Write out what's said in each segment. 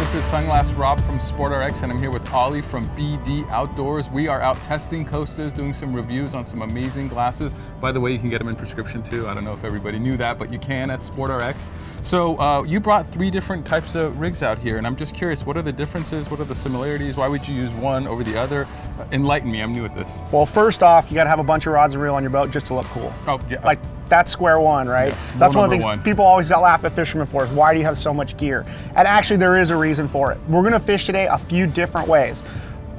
This is Sunglass Rob from SportRx, and I'm here with Ollie from BD Outdoors. We are out testing Costas, doing some reviews on some amazing glasses. By the way, you can get them in prescription too. I don't know if everybody knew that, but you can at SportRx. So you brought three different types of rigs out here, and I'm just curious, what are the differences? What are the similarities? Why would you use one over the other? Enlighten me, I'm new at this. Well, first off, you gotta have a bunch of rods and reel on your boat just to look cool. Oh, yeah. Like, that's square one, right? Yes, that's one of the things people always laugh at fishermen for is why do you have so much gear? And actually there is a reason for it. We're gonna fish today a few different ways.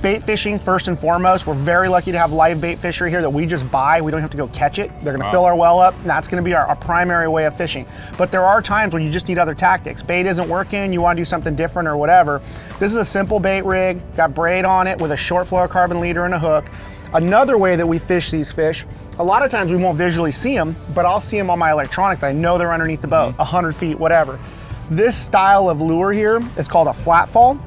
Bait fishing first and foremost. We're very lucky to have live bait fishery here that we just buy. We don't have to go catch it. They're gonna fill our well up, and that's gonna be our primary way of fishing. But there are times when you just need other tactics. Bait isn't working, you wanna do something different or whatever. This is a simple bait rig, got braid on it with a short fluorocarbon leader and a hook. Another way that we fish these fish, a lot of times we won't visually see them, but I'll see them on my electronics. I know they're underneath the boat, 100 feet, whatever. This style of lure here, it's called a flat fall.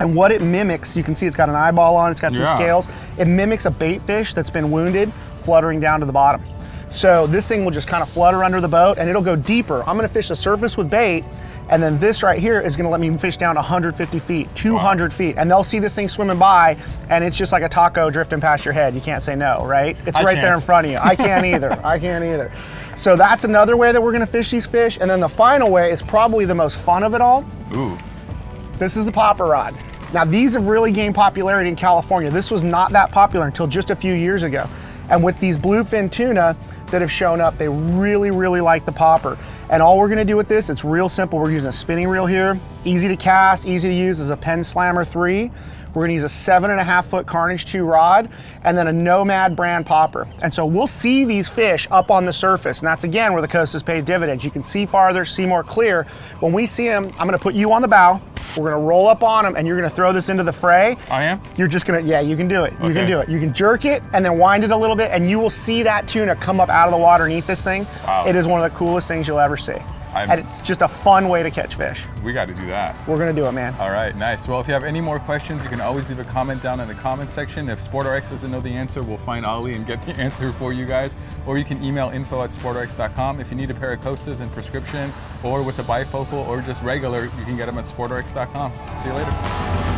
And what it mimics, you can see it's got an eyeball on, it's got some scales. It mimics a bait fish that's been wounded, fluttering down to the bottom. So this thing will just kind of flutter under the boat and it'll go deeper. I'm gonna fish the surface with bait, and then this right here is gonna let me fish down 150 feet, 200 feet, and they'll see this thing swimming by, and it's just like a taco drifting past your head. You can't say no, right? It's right there in front of you. I can't either, I can't either. So that's another way that we're gonna fish these fish, and then the final way is probably the most fun of it all. Ooh. This is the popper rod. Now these have really gained popularity in California. This was not that popular until just a few years ago. And with these bluefin tuna that have shown up, they really, really like the popper. And all we're gonna do with this, it's real simple. We're using a spinning reel here, easy to cast, easy to use, as a Penn Slammer 3. We're gonna use a 7.5 foot Carnage 2 rod, and then a Nomad brand popper. And so we'll see these fish up on the surface, and that's again where the Costas pay dividends. You can see farther, see more clear. When we see them, I'm gonna put you on the bow, we're gonna roll up on them, and you're gonna throw this into the fray. I am? You're just gonna, yeah, you can do it, you can do it. You can jerk it, and then wind it a little bit, and you will see that tuna come up out of the water and eat this thing. Wow. It is one of the coolest things you'll ever see. And it's just a fun way to catch fish. We got to do that. We're going to do it, man. All right, nice. Well, if you have any more questions, you can always leave a comment down in the comment section. If SportRx doesn't know the answer, we'll find Ollie and get the answer for you guys. Or you can email info@sportrx.com. If you need a pair of Costas in prescription or with a bifocal or just regular, you can get them at sportrx.com. See you later.